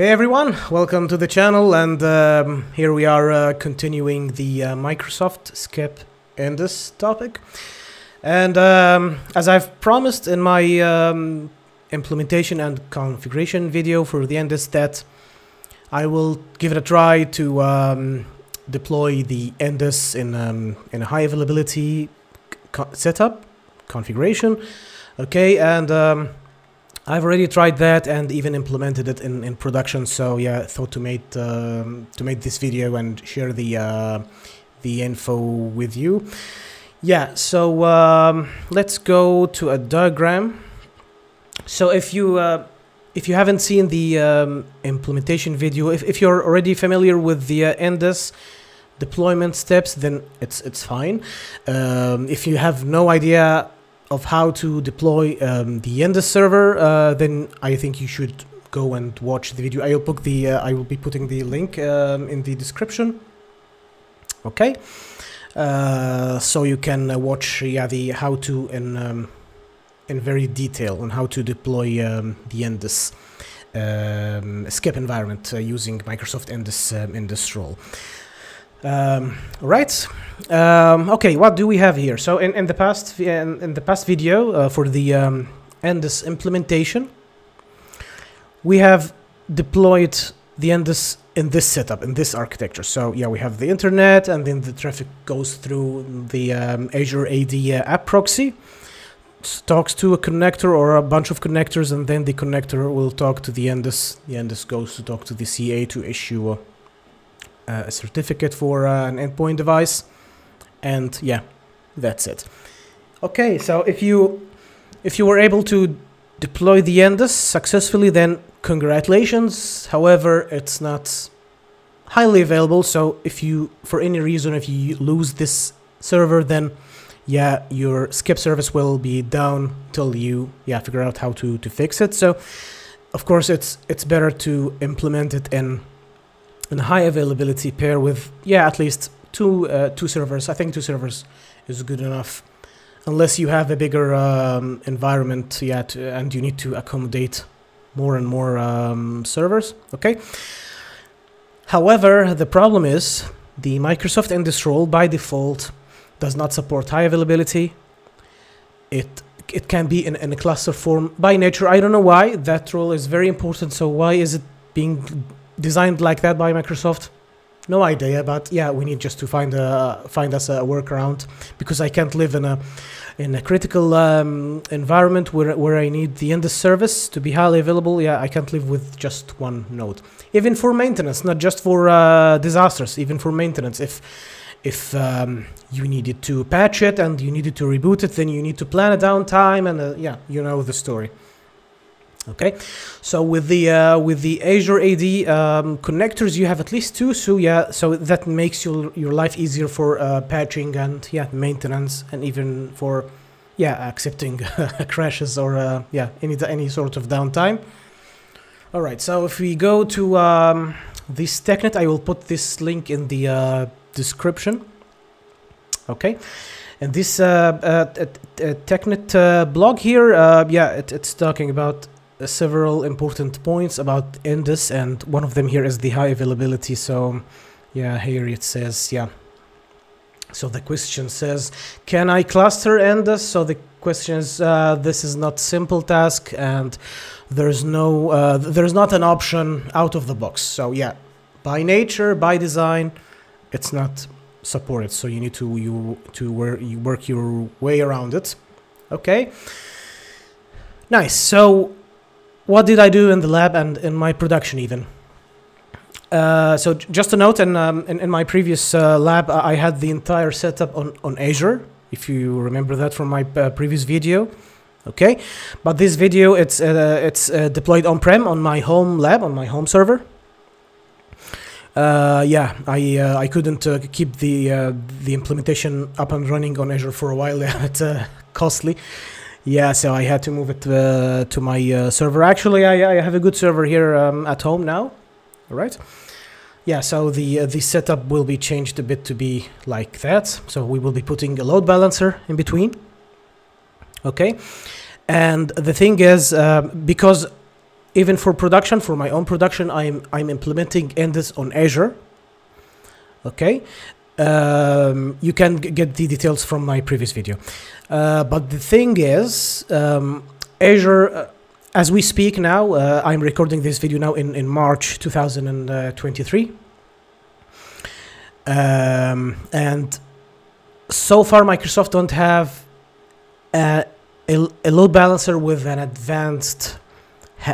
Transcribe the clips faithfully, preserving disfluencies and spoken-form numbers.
Hey everyone, welcome to the channel, and um, here we are uh, continuing the uh, Microsoft SCEP N D E S topic. And um, as I've promised in my um, implementation and configuration video for the N D E S, that I will give it a try to um, deploy the N D E S in, um, in a high availability co setup, configuration, okay, and um, I've already tried that and even implemented it in, in production. So yeah, I thought to make um, to make this video and share the uh, the info with you. Yeah, so um, let's go to a diagram. So if you uh, if you haven't seen the um, implementation video, if if you're already familiar with the uh, N D E S deployment steps, then it's it's fine. Um, if you have no idea of how to deploy um, the N D E S server, uh, then I think you should go and watch the video. I will put the uh, I will be putting the link um, in the description. Okay, uh, so you can watch yeah the how to in um, in very detail on how to deploy um, the N D E S um, SCEP environment uh, using Microsoft N D E S um, in this role. Um, right. Um, okay. What do we have here? So in, in the past in, in the past video uh, for the um, N D E S implementation, we have deployed the N D E S in this setup, in this architecture. So yeah, we have the internet, and then the traffic goes through the um, Azure A D uh, app proxy, talks to a connector or a bunch of connectors, and then the connector will talk to the N D E S. The N D E S goes to talk to the C A to issue Uh, a certificate for uh, an endpoint device, and yeah, that's it. Okay, so if you if you were able to deploy the N D E S successfully, then congratulations. However, it's not highly available, so if you, for any reason, if you lose this server, then yeah, your SCEP service will be down till you yeah figure out how to to fix it. So of course, it's it's better to implement it in and high availability pair with, yeah, at least two uh, two servers. I think two servers is good enough, unless you have a bigger um, environment yet, and you need to accommodate more and more um, servers, okay? However, the problem is the Microsoft N D E S role by default does not support high availability. It it can be in, in a cluster form by nature. I don't know why. That role is very important, so why is it being designed like that by Microsoft? No idea, but yeah, we need just to find a find us a workaround, because I can't live in a in a critical um, environment where where I need the N D E S service to be highly available. Yeah, I can't live with just one node, even for maintenance, not just for uh, disasters, even for maintenance. If if um, you needed to patch it and you needed to reboot it, then you need to plan a downtime, and uh, yeah, you know the story. Okay, so with the uh, with the Azure A D um, connectors, you have at least two, so yeah, so that makes your your life easier for uh, patching and yeah maintenance, and even for yeah accepting crashes or uh, yeah any any sort of downtime. All right, so if we go to um, this TechNet, I will put this link in the uh, description. Okay. And this uh, uh, TechNet uh, blog here, uh, yeah, it, it's talking about uh, several important points about N D E S, and one of them here is the high availability. So, yeah, here it says, yeah. So the question says, can I cluster N D E S? So the question is, uh, this is not simple task, and there's no, uh, there's not an option out of the box. So yeah, by nature, by design, it's not supported, so you need to you to where you work your way around it. Okay, nice. So what did I do in the lab and in my production even? Uh, so just a note, and um, in, in my previous uh, lab, I had the entire setup on on Azure, if you remember that from my uh, previous video. Okay, but this video, it's uh, it's uh, deployed on-prem on my home lab, on my home server. Uh, yeah, I uh, I couldn't uh, keep the uh, the implementation up and running on Azure for a while. It's uh, costly. Yeah, so I had to move it uh, to my uh, server. Actually, I, I have a good server here um, at home now. All right. Yeah, so the uh, the setup will be changed a bit to be like that. So we will be putting a load balancer in between. Okay. And the thing is, uh, because even for production, for my own production, I'm, I'm implementing N D E S on Azure. Okay. Um, you can get the details from my previous video. Uh, but the thing is, um, Azure, uh, as we speak now, uh, I'm recording this video now in, in March two thousand twenty-three. Um, and so far, Microsoft don't have a, a, a load balancer with an advanced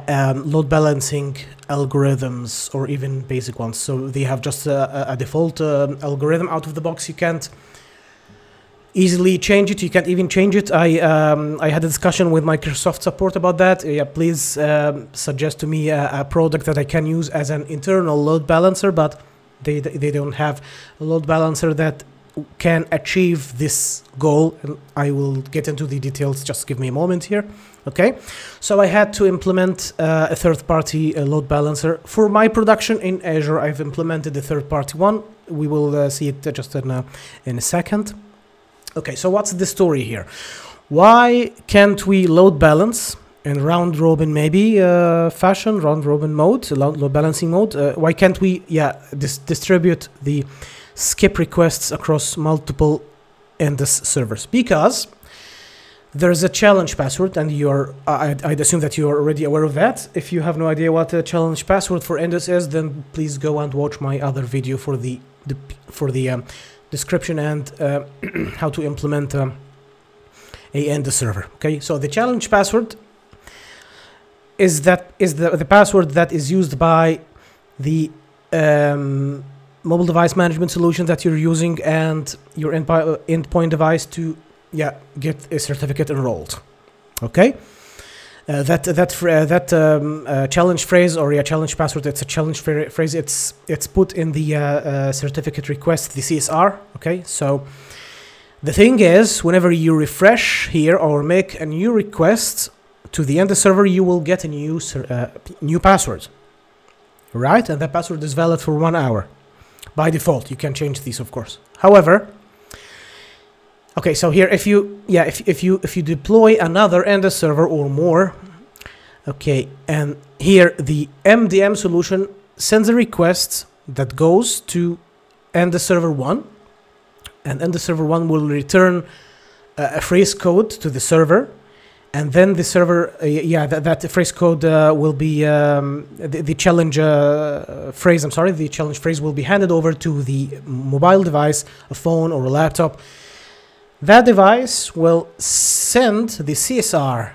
um, load balancing algorithms or even basic ones. So they have just a, a default uh, algorithm out of the box. You can't easily change it. You can't even change it. I um, I had a discussion with Microsoft support about that. Yeah, please um, suggest to me a, a product that I can use as an internal load balancer, but they they don't have a load balancer that can achieve this goal. And I will get into the details. Just give me a moment here. Okay, so I had to implement uh, a third-party uh, load balancer for my production in Azure. I've implemented the third-party one. We will uh, see it just in a, in a second. Okay, so what's the story here? Why can't we load balance in round robin maybe uh, fashion, round robin mode, load balancing mode? Uh, why can't we, yeah, dis distribute the skip requests across multiple N D E S servers? Because there is a challenge password, and you're, I'd, I'd assume that you're already aware of that. If you have no idea what a challenge password for N D E S is, then please go and watch my other video for the, the for the um, description and uh, how to implement um, a N D E S server. Okay, so the challenge password is that is the the password that is used by the um, mobile device management solution that you're using and your endpoint device to, yeah, get a certificate enrolled. Okay, uh, that that uh, that um, uh, challenge phrase, or a yeah, challenge password. It's a challenge phrase. It's it's put in the uh, uh, certificate request, the C S R. Okay, so the thing is, whenever you refresh here or make a new request to the N D E S server, you will get a new uh, new password, right? And that password is valid for one hour by default. You can change these, of course. However. Okay, so here, if you, yeah, if, if you if you deploy another N D E S server or more, okay, and here the M D M solution sends a request that goes to N D E S server one, and N D E S server one will return uh, a phrase code to the server, and then the server, uh, yeah, that, that phrase code uh, will be um, the, the challenge uh, phrase. I'm sorry, the challenge phrase will be handed over to the mobile device, a phone or a laptop. That device will send the C S R,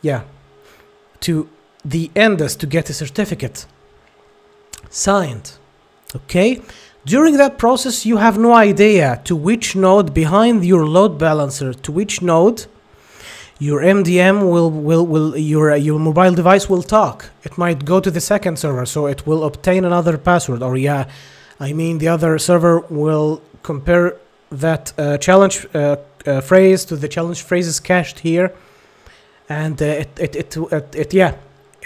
yeah, to the N D E S to get a certificate signed. Okay, during that process, you have no idea to which node behind your load balancer, to which node your M D M will will will your your mobile device will talk. It might go to the second server, so it will obtain another password, or yeah, I mean the other server will compare that uh, challenge uh, uh, phrase to the challenge phrases cached here, and uh, it, it, it, it, it yeah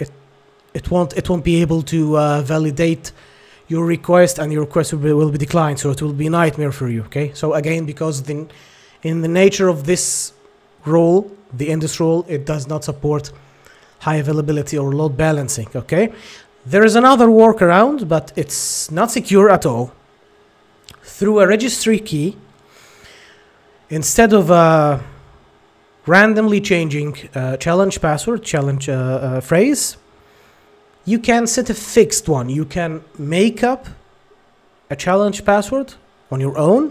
it it won't it won't be able to uh, validate your request, and your request will be, will be declined. So it will be a nightmare for you. Okay, so again, because the, in the nature of this role, the N D E S role, it does not support high availability or load balancing. Okay, there is another workaround, but it's not secure at all. Through a registry key, instead of uh, randomly changing uh, challenge password, challenge uh, uh, phrase, you can set a fixed one. You can make up a challenge password on your own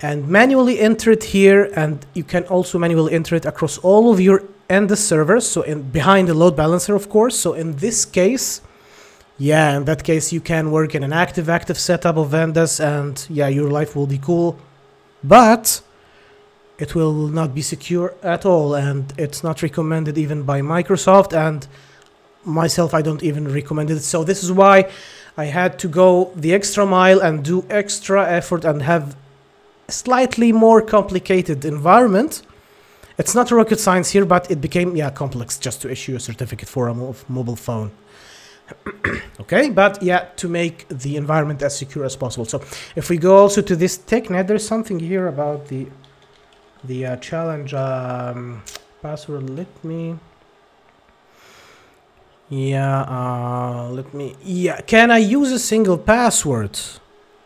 and manually enter it here, and you can also manually enter it across all of your N D E S servers, so in, behind the load balancer, of course. So in this case, yeah, in that case, you can work in an active-active setup of N D E S, and yeah, your life will be cool. But it will not be secure at all, and it's not recommended even by Microsoft, and myself, I don't even recommend it. So this is why I had to go the extra mile and do extra effort and have a slightly more complicated environment. It's not rocket science here, but it became, yeah, complex just to issue a certificate for a mo mobile phone. Okay, but yeah, to make the environment as secure as possible. So if we go also to this TechNet, there's something here about the the uh, challenge um, password. Let me Yeah, uh, let me... Yeah, can I use a single password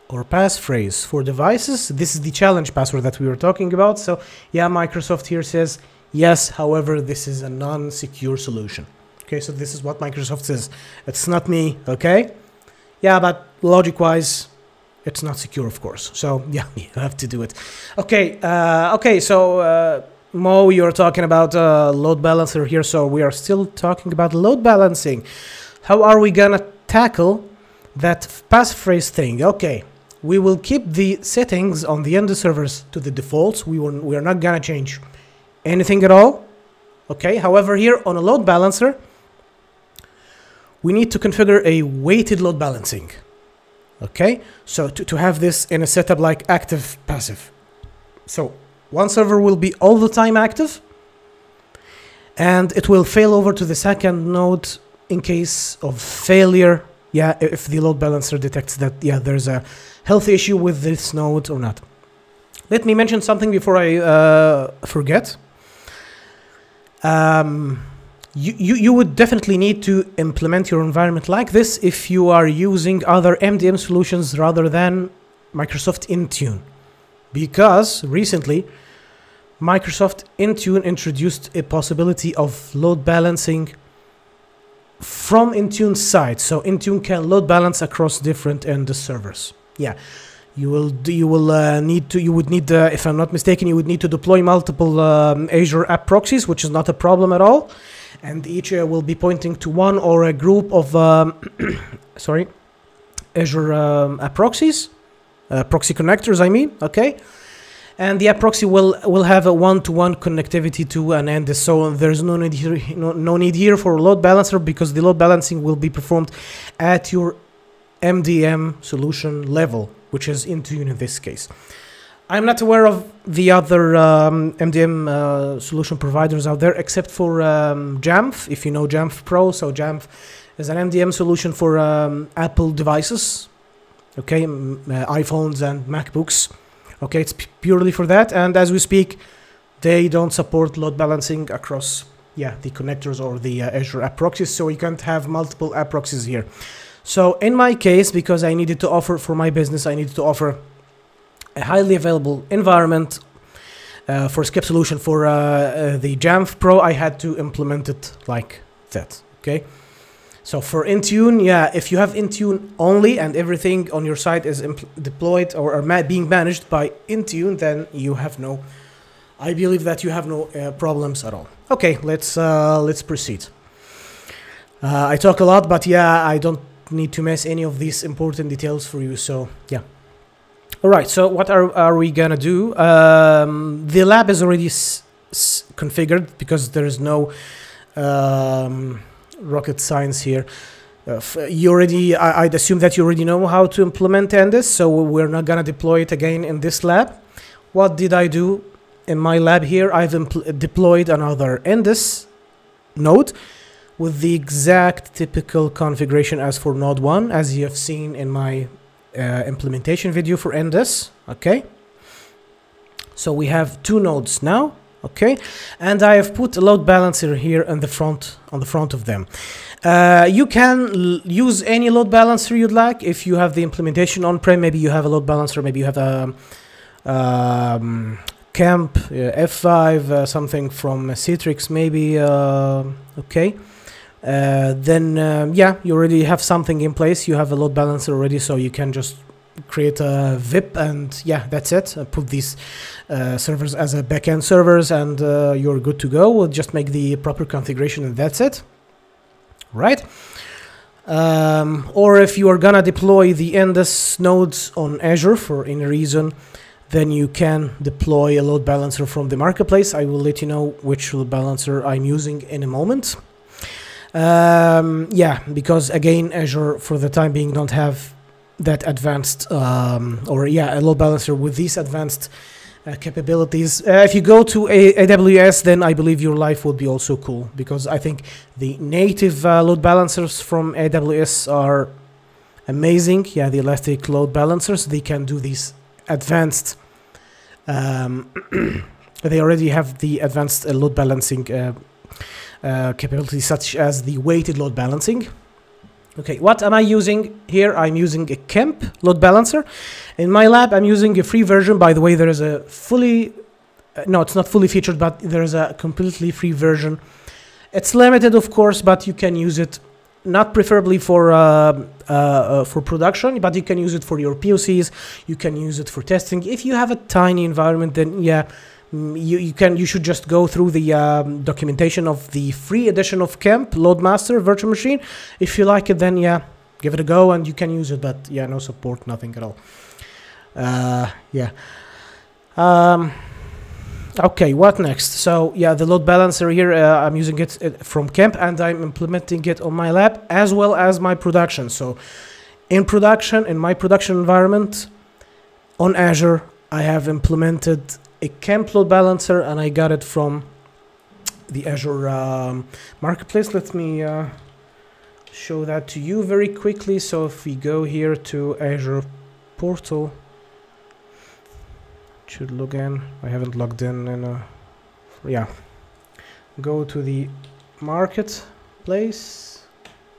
or passphrase for devices? This is the challenge password that we were talking about. So, yeah, Microsoft here says yes. However, this is a non-secure solution. Okay, so this is what Microsoft says. It's not me, okay? Yeah, but logic-wise, it's not secure, of course. So, yeah, you have to do it. Okay, uh, okay, so... Uh, Mo, you're talking about uh, load balancer here, so we are still talking about load balancing. How are we gonna tackle that passphrase thing? Okay, we will keep the settings on the N D E S servers to the defaults. We, will, we are not gonna change anything at all. Okay, however, here on a load balancer, we need to configure a weighted load balancing. Okay, so to, to have this in a setup like active, passive. So, one server will be all the time active, and it will fail over to the second node in case of failure. Yeah, if the load balancer detects that, yeah, there's a health issue with this node or not. Let me mention something before I uh, forget. Um, you, you, you would definitely need to implement your environment like this if you are using other M D M solutions rather than Microsoft Intune. Because recently, Microsoft Intune introduced a possibility of load balancing from Intune's side. So Intune can load balance across different N D E S servers. Yeah, you will you will uh, need to you would need uh, if I'm not mistaken, you would need to deploy multiple um, Azure app proxies, which is not a problem at all, and each uh, will be pointing to one or a group of um, sorry Azure um, app proxies. Uh, proxy connectors, I mean, okay, and the app proxy will will have a one-to-one connectivity to an N D E S, so there's no need here, no, no need here for a load balancer, because the load balancing will be performed at your M D M solution level, which is Intune in this case. I'm not aware of the other um, M D M uh, solution providers out there, except for um, Jamf, if you know Jamf Pro. So Jamf is an M D M solution for um, Apple devices. Okay, uh, iPhones and MacBooks. Okay, it's purely for that. And as we speak, they don't support load balancing across, yeah, the connectors or the uh, Azure app proxies. So you can't have multiple app proxies here. So in my case, because I needed to offer for my business, I needed to offer a highly available environment uh, for SCEP solution for uh, uh, the Jamf Pro. I had to implement it like that. Okay. So for Intune, yeah, if you have Intune only and everything on your site is deployed or are ma being managed by Intune, then you have no, I believe that you have no uh, problems at all. Okay, let's uh, let's proceed. Uh, I talk a lot, but yeah, I don't need to miss any of these important details for you. So yeah. All right. So what are are we gonna do? Um, the lab is already s s configured because there is no. Um, rocket science here. Uh, you already, I, I'd assume that you already know how to implement N D E S, so we're not gonna deploy it again in this lab. What did I do in my lab here? I've deployed another N D E S node with the exact typical configuration as for node one, as you have seen in my uh, implementation video for N D E S. Okay, so we have two nodes now. Okay, and I have put a load balancer here in the front, on the front of them. Uh, you can use any load balancer you'd like. If you have the implementation on-prem, maybe you have a load balancer, maybe you have a um, Kemp, uh, F five, uh, something from Citrix, maybe, uh, okay. Uh, then, um, yeah, you already have something in place. You have a load balancer already, so you can just create a V I P, and yeah, that's it. Put these uh, servers as a backend servers, and uh, you're good to go. We'll just make the proper configuration, and that's it, right? Um, or if you are gonna deploy the N D E S nodes on Azure for any reason, then you can deploy a load balancer from the marketplace. I will let you know which load balancer I'm using in a moment. Um, yeah, because again, Azure for the time being don't have that advanced um, or yeah a load balancer with these advanced uh, capabilities. Uh, if you go to a AWS, then I believe your life would be also cool, because I think the native uh, load balancers from A W S are amazing. Yeah, the elastic load balancers, they can do these advanced um, they already have the advanced uh, load balancing uh, uh, capabilities such as the weighted load balancing. Okay, what am I using here? I'm using a Kemp load balancer. In my lab, I'm using a free version. By the way, there is a fully, uh, no, it's not fully featured, but there is a completely free version. It's limited, of course, but you can use it, not preferably for, uh, uh, uh, for production, but you can use it for your P O Cs, you can use it for testing. If you have a tiny environment, then yeah, You, you can you should just go through the um, documentation of the free edition of Kemp LoadMaster virtual machine. If you like it, then yeah, give it a go and you can use it, but yeah, no support, nothing at all. Uh, yeah. Um, okay, what next? So yeah, the load balancer here, uh, I'm using it, it from Kemp, and I'm implementing it on my lab as well as my production. So in production, in my production environment on Azure, I have implemented a Kemp load balancer, and I got it from the Azure um, marketplace. Let me uh, show that to you very quickly. So if we go here to Azure portal, should log in. I haven't logged in in a, yeah, go to the marketplace.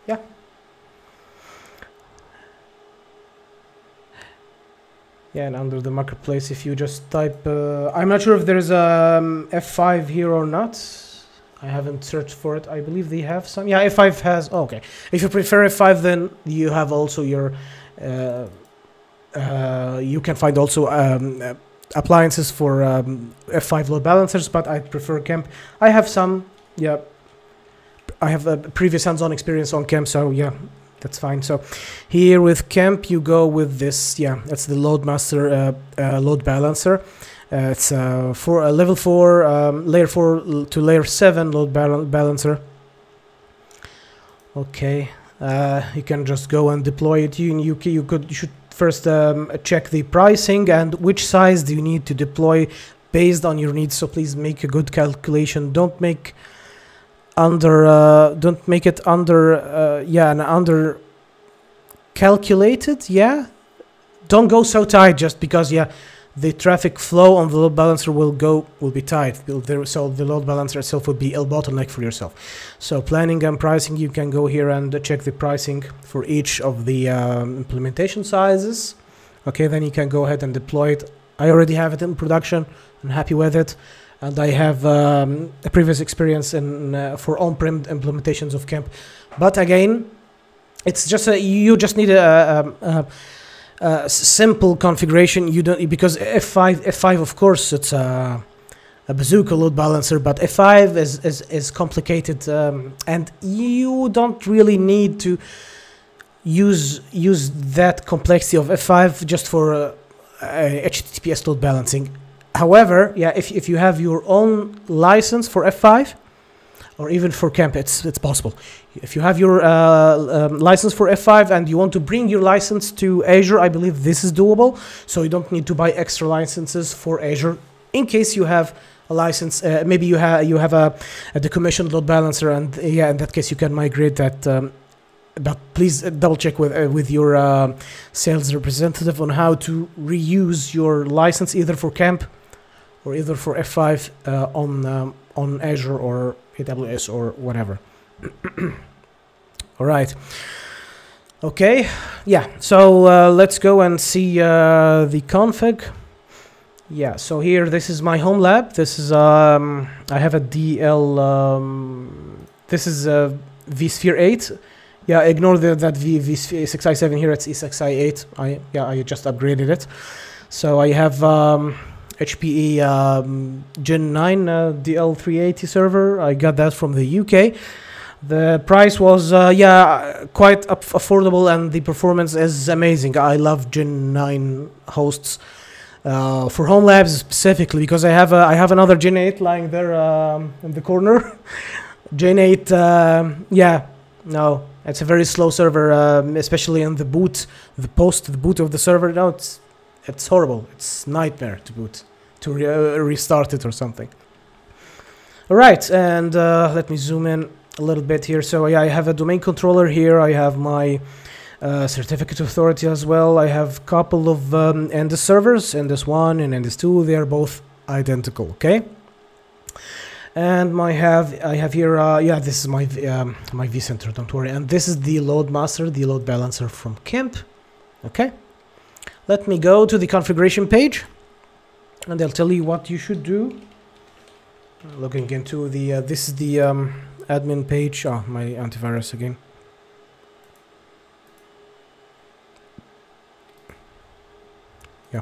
Yeah, Yeah, and under the marketplace, if you just type, uh, I'm not sure if there's a um, F five here or not. I haven't searched for it. I believe they have some. Yeah, F five has. Oh, okay. If you prefer F five, then you have also your. Uh, uh, you can find also um, uh, appliances for um, F five load balancers, but I prefer Kemp. I have some. Yeah, I have a previous hands-on experience on Kemp, so yeah. That's fine. So here with Kemp, you go with this. Yeah, that's the LoadMaster uh, uh, load balancer. Uh, it's uh, for a level four, um, layer four to layer seven load bal balancer. Okay, uh, you can just go and deploy it. You you, you could you should first um, check the pricing and which size do you need to deploy based on your needs. So please make a good calculation. Don't make Under, uh, don't make it under, uh, yeah, and under calculated, yeah. Don't go so tight just because, yeah, the traffic flow on the load balancer will go, will be tight. So the load balancer itself will be a bottleneck for yourself. So planning and pricing, you can go here and check the pricing for each of the um, implementation sizes. Okay, then you can go ahead and deploy it. I already have it in production. I'm happy with it. And I have um, a previous experience in uh, for on-prem implementations of Kemp, but again, it's just a, you just need a, a, a, a simple configuration. You don't, because F five F five of course it's a, a bazooka load balancer, but F five is is, is complicated, um, and you don't really need to use use that complexity of F five just for uh, uh, H T T P S load balancing. However, yeah, if, if you have your own license for F five, or even for Kemp, it's, it's possible. If you have your uh, um, license for F five and you want to bring your license to Azure, I believe this is doable. So you don't need to buy extra licenses for Azure in case you have a license. Uh, maybe you, ha you have a, a decommissioned load balancer, and yeah, in that case, you can migrate that. Um, but please double check with uh, with your uh, sales representative on how to reuse your license either for Kemp or either for F five uh, on um, on Azure or A W S or whatever. All right. Okay. Yeah. So uh, let's go and see uh, the config. Yeah. So here, this is my home lab. This is um, I have a D L. Um, this is a vSphere eight. Yeah. Ignore the, that v, vSphere seven here. It's ESXi eight. I yeah. I just upgraded it. So I have. Um, H P E um, Gen nine uh, D L three eighty server. I got that from the U K. The price was uh, yeah quite affordable, and the performance is amazing. I love Gen nine hosts uh, for home labs specifically because I have a, I have another Gen eight lying there um, in the corner. Gen eight, uh, yeah, no, it's a very slow server, um, especially in the boot, the post, the boot of the server. No, it's It's horrible. It's nightmare to boot, to re uh, restart it or something. All right, and uh, let me zoom in a little bit here. So yeah, I have a domain controller here. I have my uh, certificate authority as well. I have a couple of um, N D E S servers, N D E S one and N D E S two. They are both identical, okay? And my have I have here, uh, yeah, this is my um, my vCenter, don't worry. And this is the LoadMaster, the load balancer from Kemp. Okay, let me go to the configuration page, and they'll tell you what you should do. Looking into the uh, this is the um, admin page. Oh, my antivirus again. Yeah.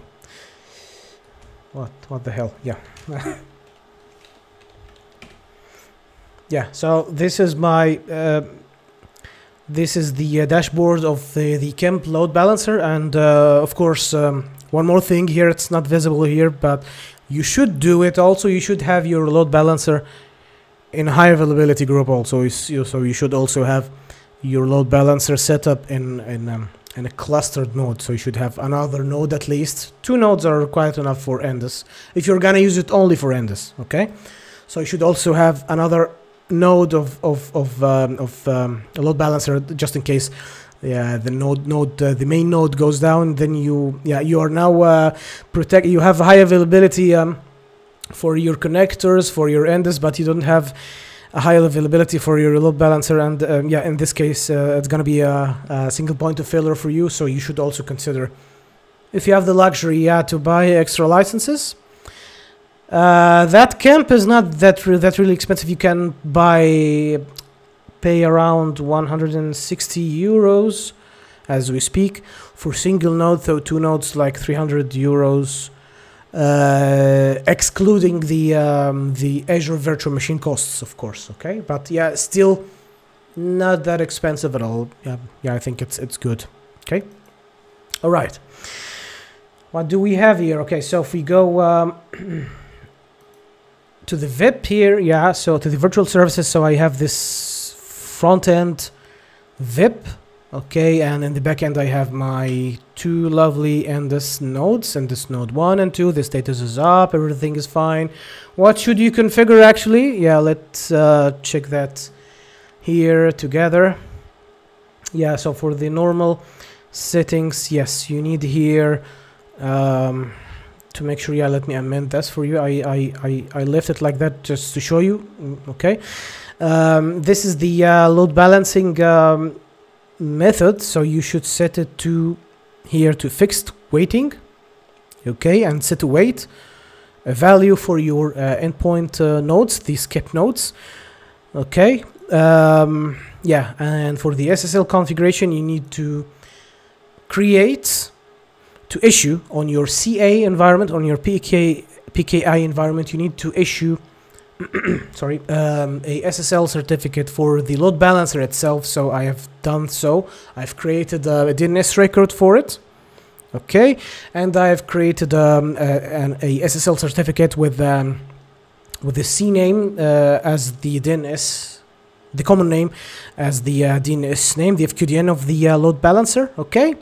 What? What the hell? Yeah. Yeah, so this is my uh, this is the uh, dashboard of the, the Kemp load balancer, and uh, of course um, one more thing here, it's not visible here, but you should do it also. You should have your load balancer in high availability group also, so you should also have your load balancer set up in in, um, in a clustered node, so you should have another node at least. Two nodes are quite enough for N D E S if you're gonna use it only for N D E S, okay? So you should also have another node of of of um, of um, a load balancer, just in case yeah the node node uh, the main node goes down, then you yeah you are now uh, protect you have high availability um, for your connectors, for your N D E S, but you don't have a high availability for your load balancer, and um, yeah in this case uh, it's gonna be a, a single point of failure for you. So you should also consider, if you have the luxury, yeah to buy extra licenses. Uh, that Kemp is not that re that really expensive. You can buy pay around one hundred sixty euros as we speak for single node, though two nodes like three hundred euros, uh, excluding the um, the Azure virtual machine costs, of course. Okay, but yeah, still not that expensive at all. Yeah, yeah, I think it's it's good. Okay, all right. What do we have here? Okay, so if we go. Um, to the V I P here, yeah, so to the virtual services, so I have this front-end V I P, okay, and in the back-end I have my two lovely N D E S nodes, N D E S node one and two, the status is up, everything is fine. What should you configure actually? Yeah, let's uh, check that here together. Yeah, so for the normal settings, yes, you need here... Um, to make sure, yeah, let me amend this for you. I, I, I, I left it like that just to show you, okay? Um, this is the uh, load balancing um, method, so you should set it to here to fixed weighting, okay? And set a weight, a value for your uh, endpoint uh, nodes, the skip nodes, okay? Um, yeah, and for the S S L configuration, you need to create... to issue on your C A environment, on your P K I environment, you need to issue sorry um, a S S L certificate for the load balancer itself. So I have done so. I've created a, a D N S record for it, okay, and I have created um, a, an a S S L certificate with um, with the C name uh, as the D N S, the common name as the uh, D N S name, the F Q D N of the uh, load balancer, okay.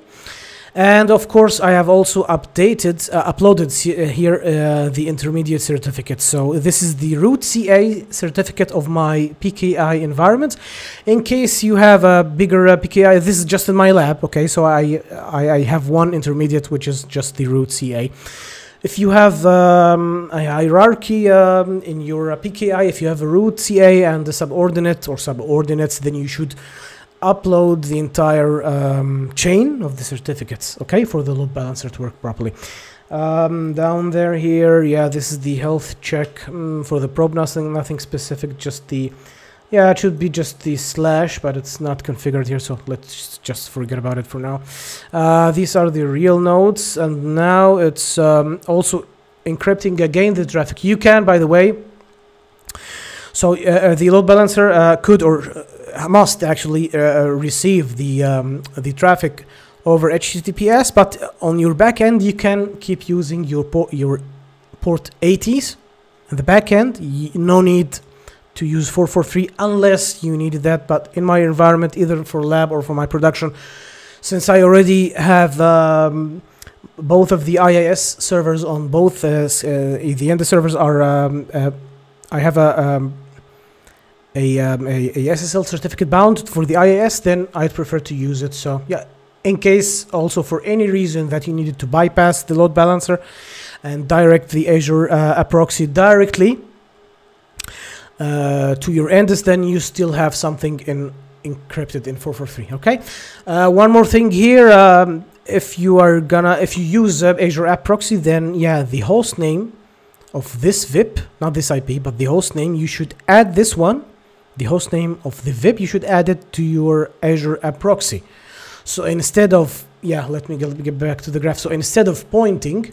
And of course, I have also updated, uh, uploaded uh, here uh, the intermediate certificate. So this is the root C A certificate of my P K I environment. In case you have a bigger uh, P K I, this is just in my lab. Okay, so I, I I have one intermediate, which is just the root C A. If you have um, a hierarchy um, in your uh, P K I, if you have a root C A and a subordinate or subordinates, then you should upload the entire um, chain of the certificates, okay, for the load balancer to work properly. Um, down there here, yeah, this is the health check um, for the probe, nothing, nothing specific, just the, yeah, it should be just the slash, but it's not configured here, so let's just forget about it for now. Uh, these are the real nodes, and now it's um, also encrypting again the traffic. You can, by the way, so uh, the load balancer uh, could or must actually uh, receive the um, the traffic over H T T P S, but on your backend you can keep using your port your port eighties. In the backend, no need to use four forty-three unless you needed that. But in my environment, either for lab or for my production, since I already have um, both of the I I S servers on both uh, uh, the N D E S servers are um, uh, I have a um, A, um, a, a S S L certificate bound for the I I S, then I'd prefer to use it. So yeah, in case also for any reason that you needed to bypass the load balancer and direct the Azure uh, proxy directly, uh, to your N D E S, then you still have something in encrypted in four four three. Okay. Uh, one more thing here. Um, if you are gonna, if you use uh, Azure App Proxy, then yeah, the host name of this V I P, not this I P, but the host name, you should add this one. The host name of the V I P, you should add it to your Azure App Proxy. So instead of, yeah, let me get back to the graph. So instead of pointing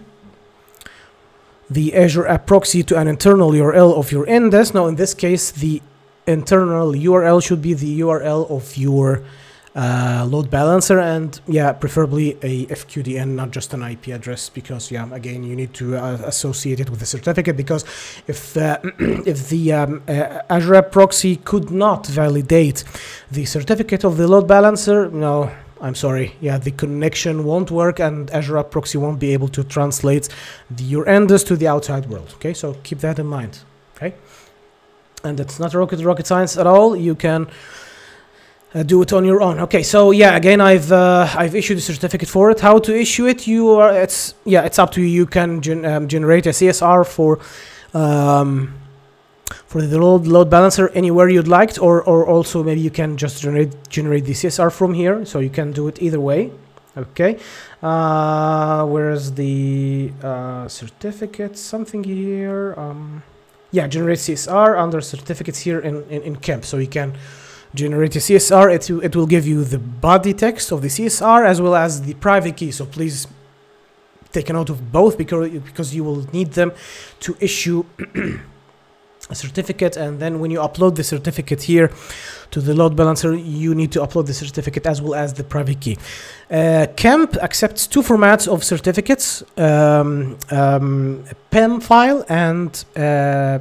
the Azure App Proxy to an internal U R L of your N D E S, now in this case, the internal U R L should be the U R L of your uh, load balancer, and yeah, preferably a F Q D N, not just an I P address, because yeah, again, you need to uh, associate it with a certificate, because if uh, if the um, uh, Azure App Proxy could not validate the certificate of the load balancer, no, I'm sorry, yeah, the connection won't work, and Azure App Proxy won't be able to translate the, your N D E S to the outside world. Okay, so keep that in mind. Okay. And it's not rocket rocket science at all. You can uh, do it on your own. Okay, so yeah, again, I've uh, I've issued a certificate for it. How to issue it? You are it's yeah, it's up to you. You can gen um, generate a C S R for um, for the load load balancer anywhere you'd like, or or also maybe you can just generate generate the C S R from here. So you can do it either way. Okay, uh, where's the uh, certificate? Something here. Um, Yeah, generate C S R under certificates here in, in, in Kemp. So you can generate a C S R. It, it will give you the body text of the C S R as well as the private key. So please take a note of both, because, because you will need them to issue a certificate. And then when you upload the certificate here to the load balancer, you need to upload the certificate as well as the private key. Uh, Kemp accepts two formats of certificates, um, um, P E M file and uh,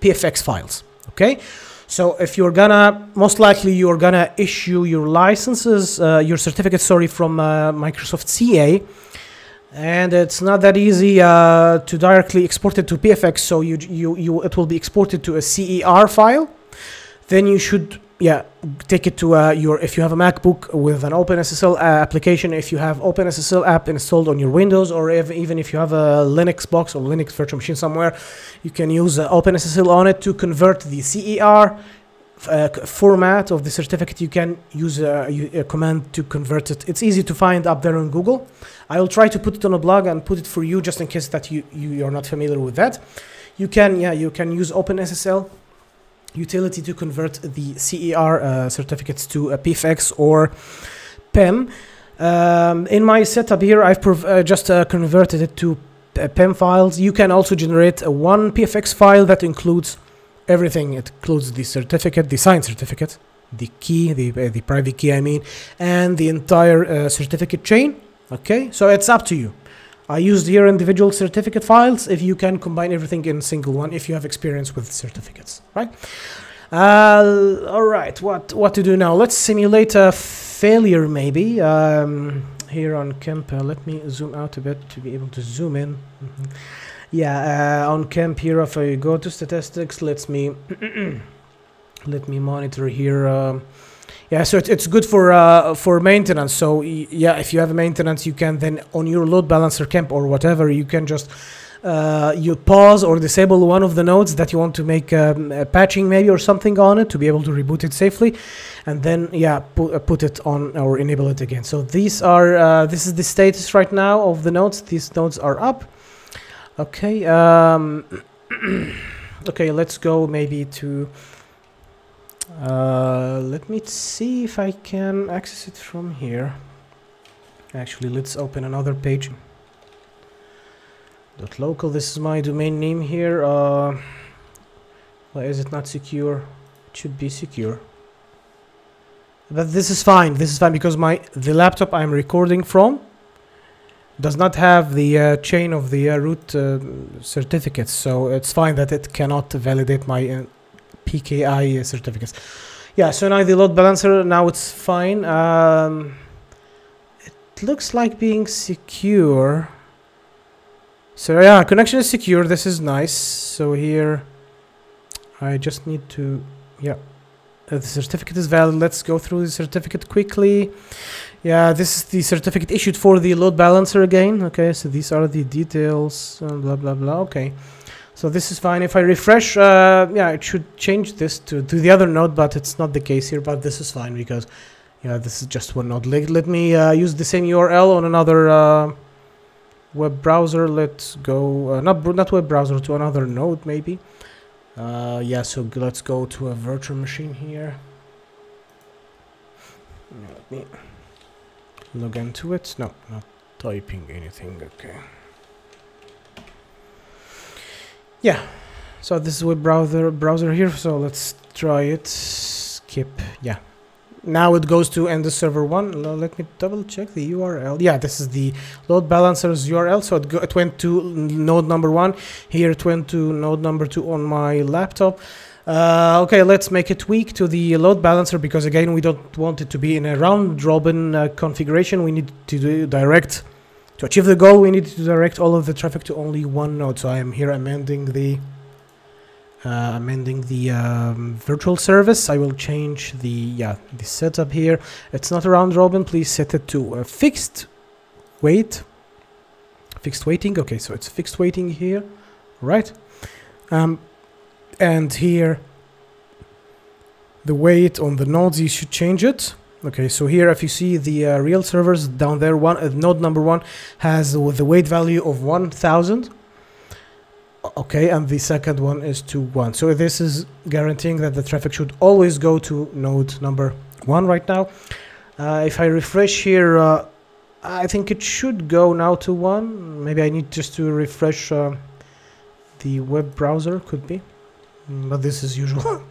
P F X files. Okay, so if you're gonna, most likely you're gonna issue your licenses, uh, your certificate, sorry, from uh, Microsoft C A. And it's not that easy uh, to directly export it to P F X, so you, you, you, it will be exported to a C E R file. Then you should, yeah, take it to uh, your, if you have a MacBook with an OpenSSL uh, application, if you have OpenSSL app installed on your Windows, or if, even if you have a Linux box or Linux virtual machine somewhere, you can use uh, OpenSSL on it to convert the C E R Uh, format of the certificate. You can use a, a command to convert it. It's easy to find up there on Google. I will try to put it on a blog and put it for you, just in case that you, you you're not familiar with that. You can, yeah, you can use OpenSSL utility to convert the C E R uh, certificates to a P F X or P E M. Um, in my setup here, I've uh, just uh, converted it to uh, P E M files. You can also generate a one P F X file that includes everything. It includes the certificate, the signed certificate, the key, the, uh, the private key, I mean, and the entire uh, certificate chain. Okay, so it's up to you. I used here individual certificate files. If you can combine everything in a single one, if you have experience with certificates, right? Uh, all right, what, what to do now? Let's simulate a failure maybe. Um, here on Kemp, uh, let me zoom out a bit to be able to zoom in. Mm-hmm. Yeah, uh, on Kemp here, if I go to statistics, let me let me monitor here. Um, yeah, so it, it's good for uh, for maintenance. So yeah, if you have maintenance, you can then on your load balancer Kemp or whatever, you can just uh, you pause or disable one of the nodes that you want to make um, a patching maybe or something on it to be able to reboot it safely, and then yeah, put uh, put it on or enable it again. So these are uh, this is the status right now of the nodes. These nodes are up. Okay, um, okay, let's go maybe to, uh, let me see if I can access it from here. Actually, let's open another page. .local, this is my domain name here. Uh, why is it not secure? It should be secure. But this is fine, this is fine, because my the laptop I'm recording from does not have the uh, chain of the uh, root uh, certificates, so it's fine that it cannot validate my uh, P K I uh, certificates. Yeah, so now the load balancer, now it's fine. Um, it looks like being secure. So yeah, connection is secure, this is nice. So here, I just need to, yeah. Uh, the certificate is valid. Let's go through the certificate quickly. Yeah, this is the certificate issued for the load balancer again. Okay, so these are the details, uh, blah blah blah. Okay, so So this is fine. If I refresh, uh, yeah, it should change this to, to the other node, but it's not the case here. But this is fine because, you know, this is just one node. Let, let me uh, use the same U R L on another uh, web browser. Let's go, uh, not, not web browser, to another node maybe. Uh, yeah, so let's go to a virtual machine here. Let me log into it. No, not typing anything. Okay. Yeah, so this is web browser browser here. So let's try it. Skip. Yeah, now it goes to N D E S server one. Let me double check the U R L. Yeah, this is the load balancer's U R L. So it, go, it went to node number one. Here it went to node number two on my laptop. Uh, okay, let's make it weak to the load balancer because again we don't want it to be in a round robin uh, configuration. We need to do direct. To achieve the goal, we need to direct all of the traffic to only one node. So I am here amending the uh, amending the um, virtual service. I will change the yeah the setup here. It's not a round robin. Please set it to a fixed wait. Fixed waiting. Okay, so it's fixed waiting here, right? Um, and here the weight on the nodes. You should change it. Okay, so here if you see the uh, real servers down there, one uh, node number one has uh, the weight value of one thousand. Okay, and the second one is to one. So this is guaranteeing that the traffic should always go to node number one right now. Uh, if I refresh here, uh, I think it should go now to one. Maybe I need just to refresh uh, the web browser, could be. But this is usual.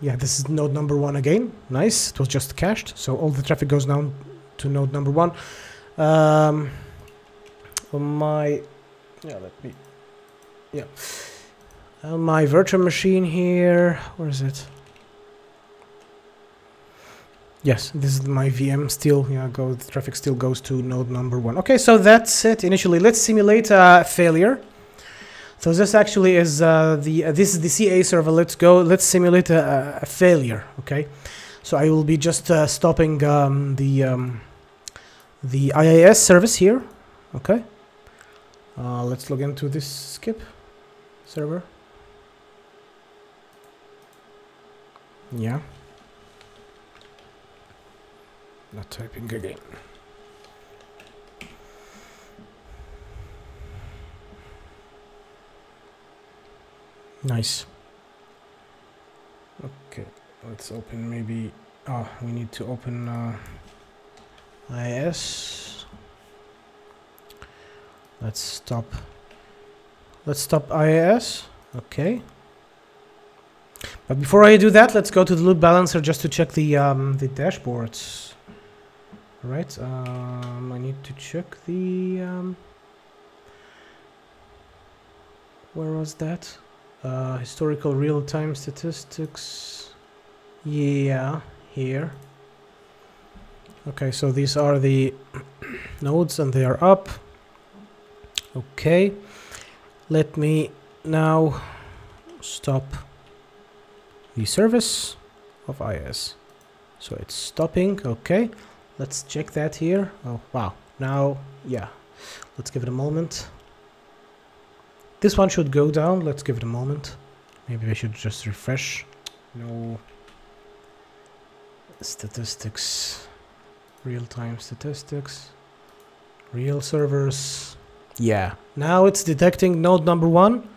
Yeah, this is node number one again. Nice, it was just cached, so all the traffic goes down to node number one. Um, on my yeah, let me yeah, on my virtual machine here. Where is it? Yes, this is my V M still. Yeah, go the traffic still goes to node number one. Okay, so that's it initially. Let's simulate a failure. So this actually is uh, the uh, this is the C A server. Let's go. Let's simulate a, a failure. Okay, so I will be just uh, stopping um, the um, the I I S service here. Okay, uh, let's log into this skip server. Yeah, not typing again. Nice. Okay, let's open maybe. Oh, we need to open uh, I I S. Let's stop. Let's stop I I S. Okay. But before I do that, let's go to the load balancer just to check the um, the dashboards. All right. Um, I need to check the. Um, where was that? Uh, historical real-time statistics, yeah, here. Okay, so these are the nodes and they are up. Okay, let me now stop the service of I I S. So it's stopping. Okay, let's check that here. Oh wow, now yeah, let's give it a moment. This one should go down. Let's give it a moment. Maybe I should just refresh. No statistics, real-time statistics, real servers. Yeah, now it's detecting node number one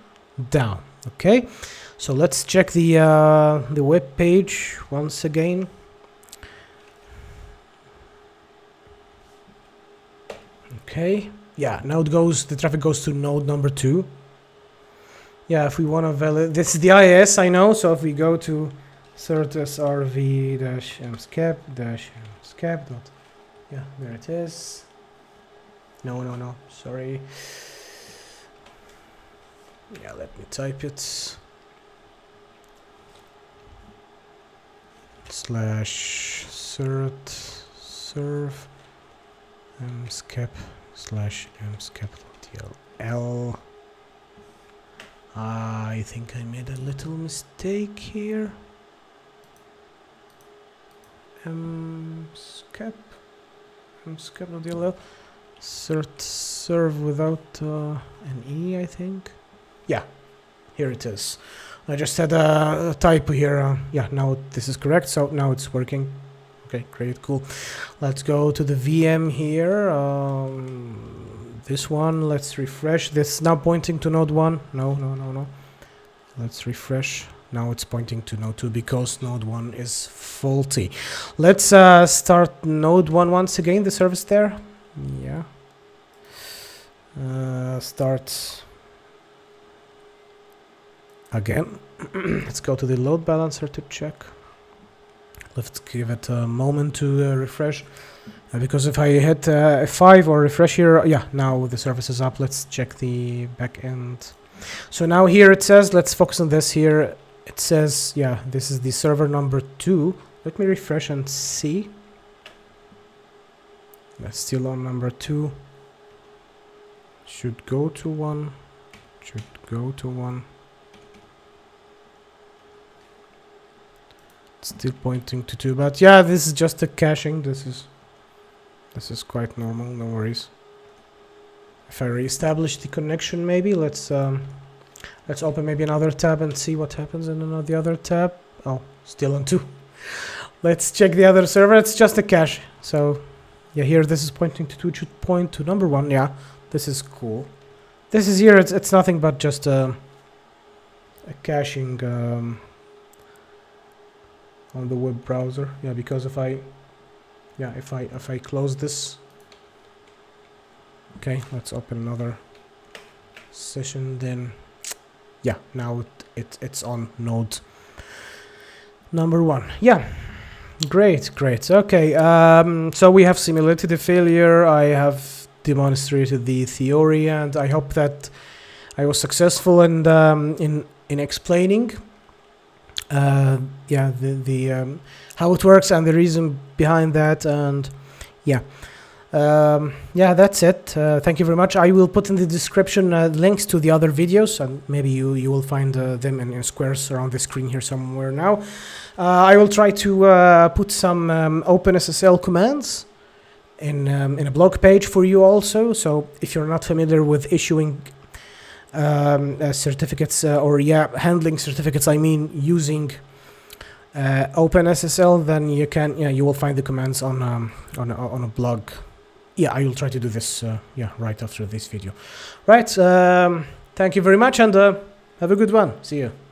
down. Okay, so let's check the uh, the web page once again. Okay, yeah, now it goes. The traffic goes to node number two. Yeah, if we want to validate, this is the I I S, I know, so if we go to cert S R V M scap M scap dot, yeah, there it is. No, no, no, sorry. Yeah, let me type it. Slash cert serve mscap slash mscap dot T L L. I think I made a little mistake here. Um, scap, um, scap, not the L L. Cert serve without uh, an E, I think. Yeah, here it is. I just had a, a typo here. Uh, yeah, now this is correct, so now it's working. Okay, great, cool. Let's go to the V M here. Um, this one, let's refresh. This is now pointing to node one. No, no, no, no. Let's refresh. Now it's pointing to node two because node one is faulty. Let's uh, start node one once again, the service there. Yeah. Uh, start again. Let's go to the load balancer to check. Let's give it a moment to uh, refresh, uh, because if I hit uh, F five or refresh here, yeah, now the service is up. Let's check the backend. So now here it says, let's focus on this here. It says, yeah, this is the server number two. Let me refresh and see. That's still on number two. Should go to one. Should go to one. Still pointing to two, but yeah, this is just a caching. This is this is quite normal, no worries. If I reestablish the connection, maybe let's um, let's open maybe another tab and see what happens in another the other tab. Oh, still on two. Let's check the other server. It's just a cache. So yeah, here this is pointing to two. It should point to number one. Yeah, this is cool. This is here. It's it's nothing but just a, a caching. Um, on the web browser, yeah, because if I yeah if I if I close this. Okay, let's open another session then. Yeah, now it, it it's on node number one. Yeah, great, great. Okay, um so we have simulated the failure, I have demonstrated the theory, and I hope that I was successful in um, in in explaining uh yeah the the um how it works and the reason behind that. And yeah, um yeah, that's it. Uh, thank you very much. I will put in the description uh, links to the other videos, and maybe you you will find uh, them in, in squares around the screen here somewhere. Now uh, I will try to uh put some um, OpenSSL commands in um, in a blog page for you also, so if you're not familiar with issuing um uh, certificates uh, or yeah handling certificates, I mean using uh OpenSSL, then you can yeah you will find the commands on um on, on a blog. Yeah, I will try to do this uh, yeah right after this video. Right, um thank you very much, and uh, have a good one. See you.